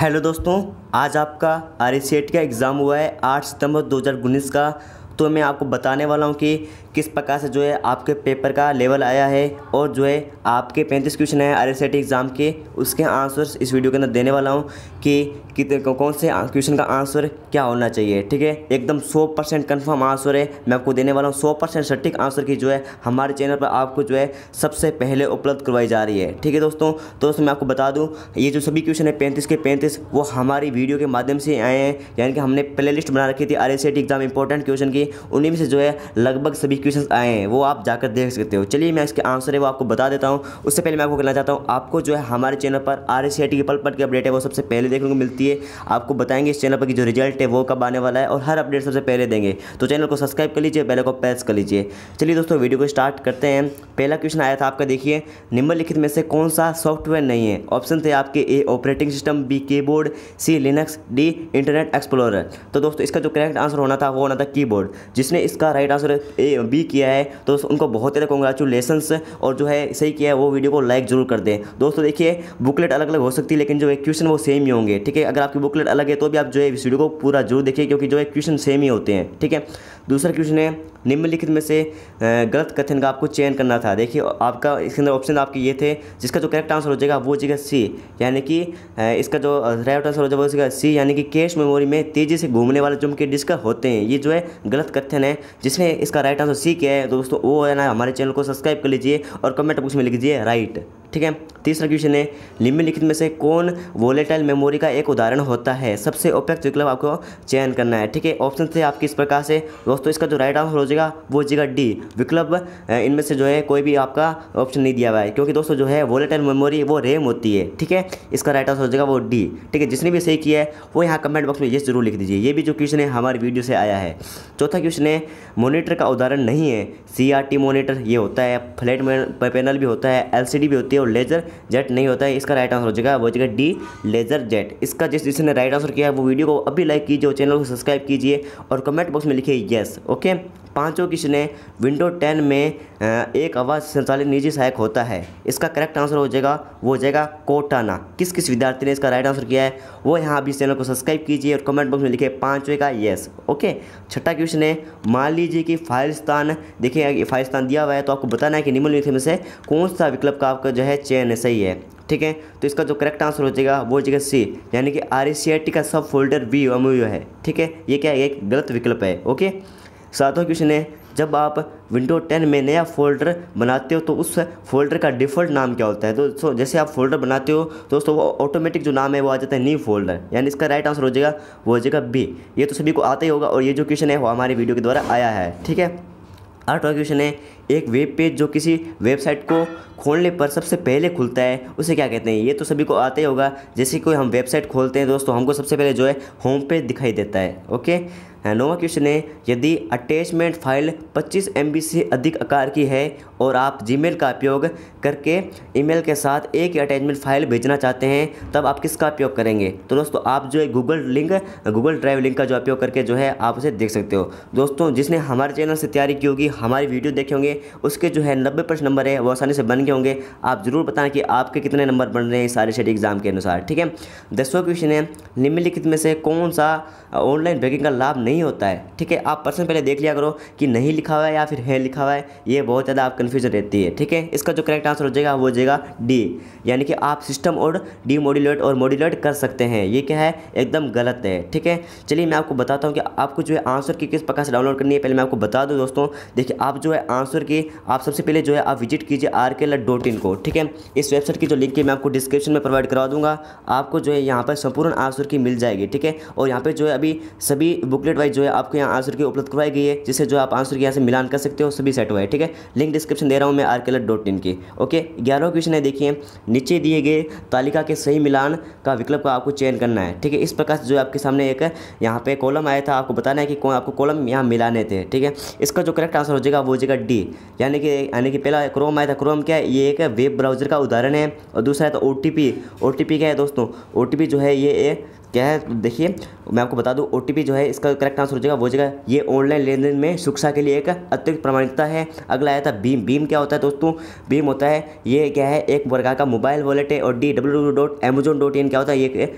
Hello दोस्तों, आज आपका RSCIT का एग्ज़ाम हुआ है 8 सितंबर 2019 का। तो मैं आपको बताने वाला हूं कि किस प्रकार से जो है आपके पेपर का लेवल आया है और जो है आपके 35 क्वेश्चन हैं RSCIT एग्ज़ाम के, उसके आंसर्स इस वीडियो के अंदर देने वाला हूं कि कौन से क्वेश्चन का आंसर क्या होना चाहिए। ठीक है, एकदम 100% कन्फर्म आंसर है मैं आपको देने वाला हूं। 100% सटीक आंसर की जो है हमारे चैनल पर आपको जो है सबसे पहले उपलब्ध करवाई जा रही है। ठीक है दोस्तों, तो मैं आपको बता दूँ ये जो सभी क्वेश्चन है 35 के 35 वो हमारी वीडियो के माध्यम से आए हैं, यानी कि हमने प्ले लिस्ट बना रखी थी RSCIT एग्ज़ाम इंपॉर्टेंट क्वेश्चन की, उन्हीं में से जो है लगभग सभी क्वेश्चंस आए हैं, वो आप जाकर देख सकते हो। चलिए मैं इसके आंसर है वो आपको बता देता हूं। उससे पहले मैं आपको कहना चाहता हूं, आपको जो है हमारे चैनल पर RSCIT की पल-पल की अपडेट है वो सबसे पहले देखने को मिलती है। आपको बताएंगे इस चैनल पर कि जो रिजल्ट है वो कब आने वाला है और हर अपडेट सबसे पहले देंगे। तो चैनल को सब्सक्राइब कर लीजिए, बेल को प्रेस कर लीजिए। चलिए दोस्तों वीडियो को स्टार्ट करते हैं। पहला क्वेश्चन आया था आपका, देखिए निम्नलिखित में से कौन सा सॉफ्टवेयर नहीं है। ऑप्शन थे आपके A operating system, B keyboard, C Linux, D Internet Explorer. तो दोस्तों इसका जो करेक्ट आंसर होना था वो होना था कीबोर्ड। जिसने इसका राइट आंसर ए बी किया है तो उनको बहुत ज़्यादा कॉन्ग्रेचुलेसन्स, और जो है सही किया है वो वीडियो को लाइक जरूर कर दें। दोस्तों देखिए बुकलेट अलग अलग हो सकती है लेकिन जो है क्वेश्चन वो सेम ही होंगे। ठीक है, अगर आपकी बुकलेट अलग है तो भी आप जो है इस वीडियो को पूरा जरूर देखिए क्योंकि जो है क्वेश्चन सेम ही होते हैं। ठीक है, दूसरा क्वेश्चन है निम्नलिखित में से गलत कथन का आपको चयन करना था। देखिए आपका इसके अंदर ऑप्शन आपके ये थे, जिसका जो करेक्ट आंसर हो जाएगा वो हो जाएगा सी, यानी कि इसका जो राइट आंसर हो जाएगा वो हो जाएगा सी, यानी कि कैश मेमोरी में तेज़ी से घूमने वाले जो उनके डिस्क होते हैं, ये जो है गलत कथन है। जिसने इसका राइट आंसर सी किया है दोस्तों वो है ना, हमारे चैनल को सब्सक्राइब कर लीजिए और कमेंट बॉक्स में लिख दीजिए राइट। ठीक है, तीसरा क्वेश्चन है निम्नलिखित में से कौन वोलेटाइल मेमोरी का एक उदाहरण होता है। सबसे उपयुक्त विकल्प आपको चयन करना है। ठीक है, ऑप्शन थे आपके इस प्रकार से दोस्तों, इसका जो राइट आंसर हो जाएगा वो हो जाएगा डी विकल्प। इनमें से जो है कोई भी आपका ऑप्शन नहीं दिया हुआ है क्योंकि दोस्तों जो है वोलेटाइल मेमोरी वो रैम होती है। ठीक है, इसका राइट आंसर हो जाएगा वो डी। ठीक है, जिसने भी सही किया है वो यहाँ कमेंट बॉक्स में ये जरूर लिख दीजिए। ये भी जो क्वेश्चन है हमारी वीडियो से आया है। चौथा क्वेश्चन है मॉनिटर का उदाहरण नहीं है। CRT मॉनिटर ये होता है, फ्लैट पैनल भी होता है, LCD भी होती है, लेजर जेट नहीं होता है। इसका राइट आंसर हो जाएगा वो जगह डी लेजर जेट। इसका जिसने राइट आंसर किया है वो वीडियो को अभी लाइक कीजिए और चैनल को सब्सक्राइब कीजिए और कमेंट बॉक्स में लिखिए यस। ओके, पांचों क्वेश्चन है विंडोज 10 में एक आवाज़ संचालित निजी सहायक होता है। इसका करेक्ट आंसर हो जाएगा वो हो जाएगा कोटाना। किस किस विद्यार्थी ने इसका राइट आंसर किया है वो यहाँ अभी चैनल को सब्सक्राइब कीजिए और कमेंट बॉक्स में लिखिए पाँचवें का येस। ओके, छठा क्वेश्चन है मान लीजिए कि फाइलिस्तान, देखिए फाइलिस्तान दिया हुआ है तो आपको बताना है कि निम्नलिखित में से कौन सा विकल्प का आपका जो है चयन सही है। ठीक है, तो इसका जो करेक्ट आंसर हो जाएगा वो हो जाएगा सी, यानी कि RSCIT का सब फोल्डर बी एमयू है। ठीक है, ये क्या है, एक गलत विकल्प है। ओके, सातवां क्वेश्चन है जब आप विंडो 10 में नया फोल्डर बनाते हो तो उस फोल्डर का डिफ़ॉल्ट नाम क्या होता है। तो जैसे आप फोल्डर बनाते हो दोस्तों वो ऑटोमेटिक जो नाम है वो आ जाता है न्यू फोल्डर, यानी इसका राइट आंसर हो जाएगा वो हो जाएगा बी। ये तो सभी को आता ही होगा और ये जो क्वेश्चन है वो हमारी वीडियो के द्वारा आया है। ठीक है, आठवां क्वेश्चन है एक वेब पेज जो किसी वेबसाइट को खोलने पर सबसे पहले खुलता है उसे क्या कहते हैं। ये तो सभी को आता ही होगा, जैसे कोई हम वेबसाइट खोलते हैं दोस्तों हमको सबसे पहले जो है होम पेज दिखाई देता है। ओके, नौवां क्वेश्चन है यदि अटैचमेंट फाइल 25 MB से अधिक आकार की है और आप जीमेल का उपयोग करके ईमेल के साथ एक अटैचमेंट फाइल भेजना चाहते हैं तब आप किसका उपयोग करेंगे। तो दोस्तों आप जो है गूगल ड्राइव लिंक का जो उपयोग करके जो है आप उसे देख सकते हो। दोस्तों जिसने हमारे चैनल से तैयारी की होगी, हमारी वीडियो देखे होंगे, उसके जो है 90% नंबर है वो आसानी से बन गए होंगे। आप जरूर बताएं कि आपके कितने नंबर बन रहे हैं सारे RSCIT एग्ज़ाम के अनुसार। ठीक है, 10वां क्वेश्चन है निम्नलिखित में से कौन सा ऑनलाइन बैंकिंग का लाभ नहीं होता है। ठीक है, आप पर्सन पहले देख लिया करो कि नहीं लिखा हुआ है या फिर है लिखा हुआ है, ये बहुत ज़्यादा आप कन्फ्यूजन रहती है। ठीक है, इसका जो करेक्ट आंसर हो जाएगा वो हो जाएगा डी, यानी कि आप सिस्टम और डीमोड्यूलेट और मॉड्यूलेट कर सकते हैं। ये क्या है, एकदम गलत है। ठीक है, चलिए मैं आपको बताता हूँ कि आपको जो है आंसर की किस प्रकार से डाउनलोड करनी है। पहले मैं आपको बता दूँ दोस्तों, देखिए आप जो है आंसर कि आप सबसे पहले जो है आप विजिट कीजिए RKCL को। ठीक है, इस वेबसाइट की जो लिंक है मैं आपको डिस्क्रिप्शन में प्रोवाइड करवा दूंगा, आपको जो है यहाँ पर संपूर्ण आंसर की मिल जाएगी। ठीक है, और यहाँ पे जो है अभी सभी बुकलेट वाइज जो है आपको यहाँ आंसर की उपलब्ध करवाई गई है, जिससे जो आप आंसर की यहाँ से मिलान कर सकते हो, सभी सेट हुआ है। ठीक है, लिंक डिस्क्रिप्शन दे रहा हूँ मैं RKCL की। ओके, 11वां क्वेश्चन है, देखिए नीचे दिए गए तालिका के सही मिलान का विकल्प का आपको चयन करना है। ठीक है, इस प्रकार से जो आपके सामने एक यहाँ पे कॉलम आया था, आपको बताना है कि आपको कॉलम यहाँ मिलाने थे। ठीक है, इसका जो करेक्ट आंसर हो जाएगा वो हो जाएगा डी, यानी कि पहला क्रोम आया था। क्रोम क्या है, ये एक वेब ब्राउज़र का उदाहरण है। और दूसरा है तो ओ टी पी क्या है दोस्तों, ओ टी पी जो है ये क्या है, देखिए मैं आपको बता दूं, ओटीपी जो है इसका करेक्ट आंसर हो जाएगा वो जगह। ये ऑनलाइन लेन देन में सुरक्षा के लिए एक अतिरिक्त प्रमाणिकता है। अगला आया था भीम। भीम क्या होता है दोस्तों, भीम होता है ये क्या है, एक प्रकार का मोबाइल वॉलेट है। और डी www.amazon.in क्या होता है, ये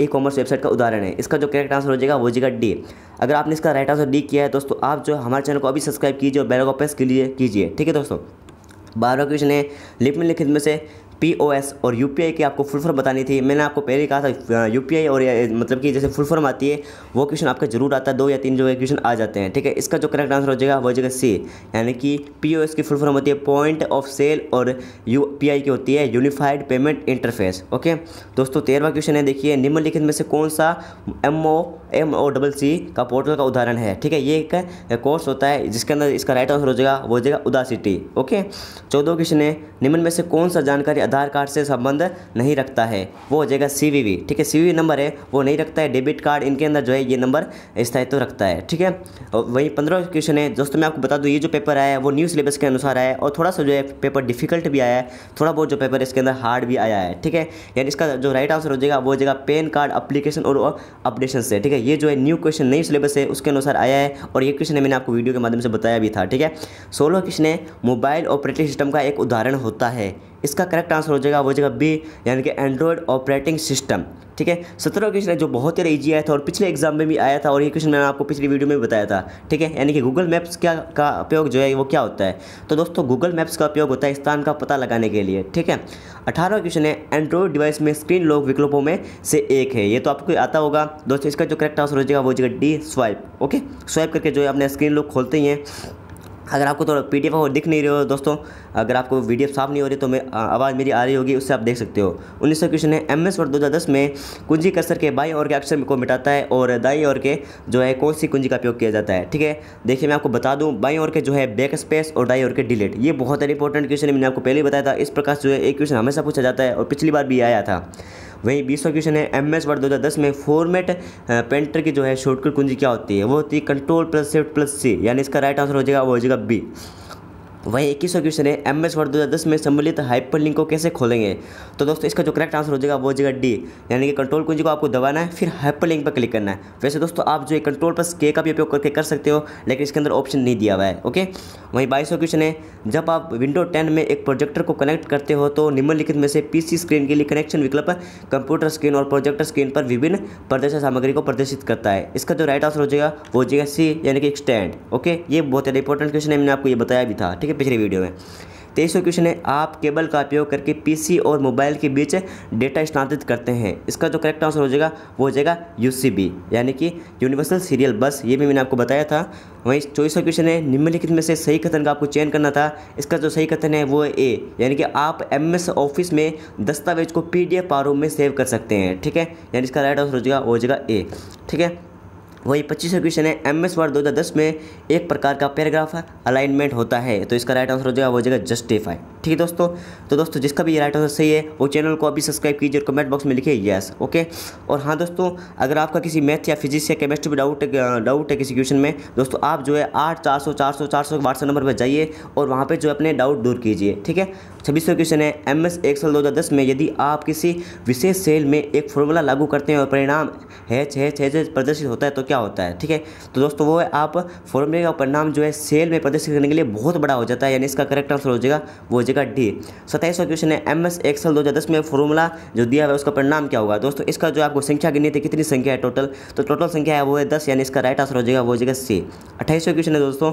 ई कॉमर्स वेबसाइट का उदाहरण है। इसका जो करेक्ट आंसर हो जाएगा वो जगह डी। अगर आपने इसका राइट आंसर डी किया है दोस्तों, आप जो हमारे चैनल को अभी सब्सक्राइब कीजिए और बेल को प्रेस कीजिए। ठीक है दोस्तों, 12वां क्वेश्चन है निम्नलिखित में से POS और UPI की आपको फुल फॉर्म बतानी थी। मैंने आपको पहले ही कहा था UPI और मतलब कि जैसे फुल फॉर्म आती है वो क्वेश्चन आपका जरूर आता है, 2 या 3 जो है क्वेश्चन आ जाते हैं। ठीक है, इसका जो करेक्ट आंसर हो जाएगा वो जगह सी, यानी कि POS की फुल फॉर्म होती है पॉइंट ऑफ सेल और UPI की होती है यूनिफाइड पेमेंट इंटरफेस। ओके दोस्तों, 13वां क्वेश्चन है, देखिए निम्नलिखित में से कौन सा MOCC का पोर्टल का उदाहरण है। ठीक है, ये एक कोर्स होता है जिसके अंदर इसका राइट आंसर हो जाएगा वो जगह उदासिटी। ओके 14वां क्वेश्चन है, निम्न में से कौन सा जानकारी आधार कार्ड से संबंध नहीं रखता है, वो हो जाएगा CVV। ठीक है, CVV नंबर है वो नहीं रखता है। डेबिट कार्ड इनके अंदर जो है ये नंबर स्थायित्व रखता है। ठीक है, वही 15वां क्वेश्चन है दोस्तों, मैं आपको बता दूं ये जो पेपर आया है वो न्यू सिलेबस के अनुसार आया है और थोड़ा सा जो है पेपर डिफिकल्ट भी आया है, थोड़ा बहुत जो पेपर इसके अंदर हार्ड भी आया है। ठीक है, यानी इसका जो राइट आंसर हो जाएगा वो हो जाएगा पैन कार्ड अप्लीकेशन और अपडेशन से। ठीक है, ये जो है न्यू क्वेश्चन नई सिलेबस है उसके अनुसार आया है और ये क्वेश्चन मैंने आपको वीडियो के माध्यम से बताया भी था। ठीक है, 16वां क्वेश्चन है मोबाइल ऑपरेटिंग सिस्टम का एक उदाहरण होता है। इसका करेक्ट आंसर हो जाएगा वो जगह बी, यानी कि एंड्रॉयड ऑपरेटिंग सिस्टम। ठीक है, 17वां क्वेश्चन है जो बहुत ही ईजी आया था और पिछले एग्जाम में भी आया था और ये क्वेश्चन मैंने आपको पिछली वीडियो में भी बताया था। ठीक है, यानी कि गूगल मैप्स का उपयोग जो है वो क्या होता है, तो दोस्तों गूगल मैप्स का उपयोग होता है स्थान का पता लगाने के लिए। ठीक है, 18वां क्वेश्चन है एंड्रॉयड डिवाइस में स्क्रीन लॉक विकल्पों में से एक है। ये तो आपको आता होगा दोस्तों, इसका जो करेक्ट आंसर हो जाएगा वो जगह डी स्वाइप। ओके, स्वाइप करके जो है अपने स्क्रीन लॉक खोलते ही हैं। अगर आपको थोड़ा PDF वो दिख नहीं रहे हो दोस्तों, अगर आपको PDF साफ नहीं हो रही तो मैं आवाज़ मेरी आ रही होगी, उससे आप देख सकते हो। 19वां क्वेश्चन है MS वर्ड 2010 में कुंजी कसर के बाईं ओर के अक्षर को मिटाता है और दाईं ओर के जो है कौन सी कुंजी का उपयोग किया जाता है। ठीक है, देखिए मैं आपको बता दूं, बाईं ओर के जो है बैक स्पेस और दाईं ओर के डिलीट। ये बहुत ही इंपॉर्टेंट क्वेश्चन है, मैंने आपको पहले ही बताया था। इस प्रकार जो है एक क्वेश्चन हमेशा पूछा जाता है और पिछली बार भी आया था। वहीं 20वां क्वेश्चन है MS वर्ड 2010 में फॉर्मेट पेंटर की जो है शॉर्टकट कुंजी क्या होती है, वो होती है Ctrl+Shift+C। यानी इसका राइट आंसर हो जाएगा वो हो जाएगा बी। वहीं 21वां क्वेश्चन है MS वर्ड 2010 में सम्मिलित हाइपरलिंक को कैसे खोलेंगे, तो दोस्तों इसका जो करेक्ट आंसर हो जाएगा वो हो जाएगा डी, यानी कि कंट्रोल कुंजी को आपको दबाना है फिर हाइपरलिंक पर क्लिक करना है। वैसे दोस्तों आप जो है Ctrl+K का भी उपयोग करके कर सकते हो, लेकिन इसके अंदर ऑप्शन नहीं दिया हुआ है। ओके, वहीं 22वां क्वेश्चन है जब आप विंडोज 10 में एक प्रोजेक्टर को कनेक्ट करते हो तो निम्नलिखित में से PC स्क्रीन के लिए कनेक्शन विकल्प कंप्यूटर स्क्रीन और प्रोजेक्टर स्क्रीन पर विभिन्न प्रदर्शन सामग्री को प्रदर्शित करता है। इसका जो राइट आंसर हो जाएगा वो हो जाएगा सी, यानी कि स्टैंड। ओके, ये बहुत ज़्यादा इंपॉर्टेंट क्वेश्चन है, मैंने आपको ये बताया भी था। ठीक है, पिछले वीडियो में। 23वां क्वेश्चन है आप केबल का उपयोग करके PC और मोबाइल के बीच डेटा स्थानांतरित करते हैं। इसका जो करेक्ट आंसर हो जाएगा वो हो जाएगा UCB, यानी कि यूनिवर्सल सीरियल बस। ये भी मैंने आपको बताया था। वहीं 24वां क्वेश्चन है निम्नलिखित में से सही कथन का आपको चयन करना था। इसका जो सही कथन है वो है ए, यानी कि आप MS ऑफिस में दस्तावेज को PDF प्रारूप में सेव कर सकते हैं। ठीक है, यानी इसका राइट आंसर हो जाएगा वो हो जाएगा ए। ठीक है, वही 25वां क्वेश्चन है MS वर्ड 2010 में एक प्रकार का पैराग्राफ अलाइनमेंट होता है, तो इसका राइट आंसर हो जाएगा वो जगह जस्टिफाई। ठीक है दोस्तों, तो दोस्तों जिसका भी ये राइट आंसर सही है वो चैनल को अभी सब्सक्राइब कीजिए और कमेंट बॉक्स में लिखिए यस। ओके, और हाँ दोस्तों, अगर आपका किसी मैथ या फिजिक्स या केमिस्ट्री में डाउट है किसी क्वेश्चन में दोस्तों, आप जो है 8440400 के व्हाट्सएप नंबर पर जाइए और वहाँ पर जो है अपने डाउट दूर कीजिए। ठीक है, 26वां क्वेश्चन है MS एक्सेल 2010 में यदि आप किसी विशेष सेल में एक फॉर्मूला लागू करते हैं और परिणाम है प्रदर्शित होता है तो क्या होता है। ठीक है, तो दोस्तों वो है आप फॉर्मूले का परिणाम जो है सेल में प्रदर्शित करने के लिए बहुत बड़ा हो जाता है, यानी इसका करेक्ट आंसर हो जाएगा वो जगह डी। 27वां क्वेश्चन है MS एक्सेल 2010 में फॉर्मूला जो दिया हुआ है उसका परिणाम क्या होगा दोस्तों। इसका जो आपको संख्या गिनी थी कितनी संख्या है टोटल, तो टोटल संख्या है वो है 10, यानी इसका राइट आंसर हो जाएगा वो जगह सी। 28वां क्वेश्चन है दोस्तों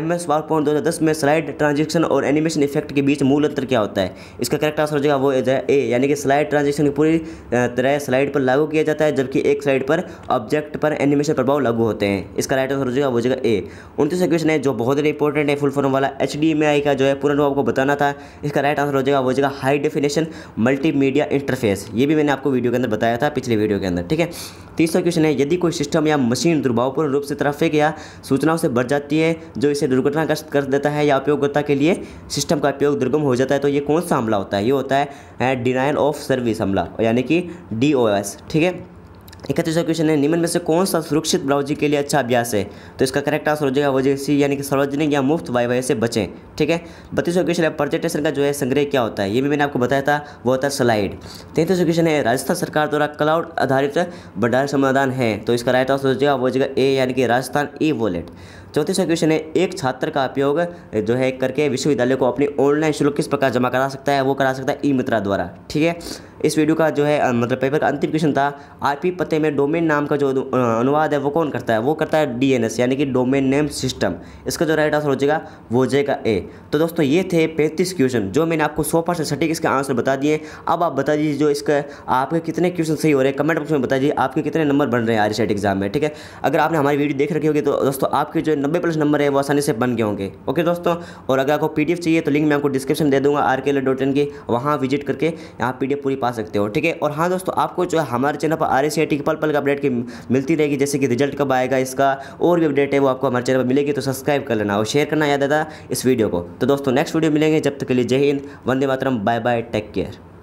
MS पावरपॉइंट 2010 में स्लाइड ट्रांजेक्शन और एनिमेशन इफेक्ट के बीच मूल अंतर क्या होता है। इसका करेक्ट आंसर हो जाएगा वो ए, यानी कि स्लाइड ट्रांजेक्शन की पूरी तरह स्लाइड पर लागू किया जाता है जबकि एक स्लाइड पर ऑब्जेक्ट पर एनिमेशन प्रभाव लागू होते हैं। इसका राइट आंसर हो जाएगा वो जगह ए। 29वां क्वेश्चन है जो बहुत ही इंपॉर्टेंट है फुल फॉर्म वाला HDMI का जो है पूर्ण रूप आपको बताना था। इसका राइट आंसर हो जाएगा वो जगह हाई डेफिनेशन मल्टीमीडिया इंटरफेस। ये भी मैंने आपको वीडियो के अंदर बताया था पिछले वीडियो के अंदर। ठीक है, 30वां क्वेश्चन है यदि कोई सिस्टम या मशीन दुर्भावपूर्ण रूप से ट्रैफिक या सूचनाओं से बढ़ जाती है जो इसे दुर्घटनाग्रस्त कर देता है या उपयोगकर्ता के लिए सिस्टम का उपयोग दुर्गम हो जाता है तो ये कौन सा हमला होता है, ये होता है डिनायल ऑफ सर्विस हमला, यानी कि DOS। ठीक है, 31वां क्वेश्चन है, निम्न में से कौन सा सुरक्षित ब्राउजिंग के लिए अच्छा अभ्यास है? तो इसका करेक्ट आंसर हो जाएगा वो सी, यानी कि सार्वजनिक या मुफ्त वाईफाई से बचें। ठीक है। 32वां क्वेश्चन है, प्रेजेंटेशन का जो है संग्रह क्या होता है? ये भी मैंने आपको बताया था, वो होता है स्लाइड। 33वां क्वेश्चन है, राजस्थान सरकार द्वारा क्लाउड आधारित भंडारण समाधान है, तो इसका राइट आंसर हो जाएगा वो जगह ए, यानी कि राजस्थान e-Wallet। 34वां क्वेश्चन है, एक छात्र का उपयोग जो है करके विश्वविद्यालय को अपनी ऑनलाइन शुल्क किस प्रकार जमा करा सकता है? वो करा सकता है e-Mitra द्वारा। ठीक है। इस वीडियो का जो है मतलब पेपर का अंतिम क्वेश्चन था, आईपी पते में डोमेन नाम का जो अनुवाद है वो कौन करता है? वो करता है डीएनएस, यानी कि डोमेन नेम सिस्टम। इसका जो राइट आंसर हो जाएगा वो जाएगा ए। तो दोस्तों ये थे 35 क्वेश्चन जो मैंने आपको 100% सटीक इसके आंसर बता दिए। अब आप बता दीजिए जो इसका आपके कितने क्वेश्चन सही हो रहे हैं, कमेंट बॉक्स में बता दीजिए आपके कितने नंबर बन रहे हैं आरएससीआईटी एग्जाम में। ठीक है। अगर आपने हमारी वीडियो देख रखी होगी तो दोस्तों आपके जो 90+ नंबर है वो आसानी से बन गए होंगे। ओके दोस्तों, और अगर आपको पीडीएफ चाहिए तो लिंक मैं आपको डिस्क्रिप्शन दे दूँगा rkcl.in की, वहाँ विजिट करके आप पीडीएफ पूरी आ सकते हो। ठीक है। और हाँ दोस्तों, आपको जो हमारे चैनल पर आरएससीआईटी की पल-पल का अपडेट की मिलती रहेगी, जैसे कि रिजल्ट कब आएगा इसका और भी अपडेट है वो आपको हमारे चैनल पर मिलेगी। तो सब्सक्राइब कर लेना और शेयर करना याद आता इस वीडियो को। तो दोस्तों नेक्स्ट वीडियो मिलेंगे, जब तक के लिए जय हिंद, वंदे मातरम, बाय बाय, टेक केयर।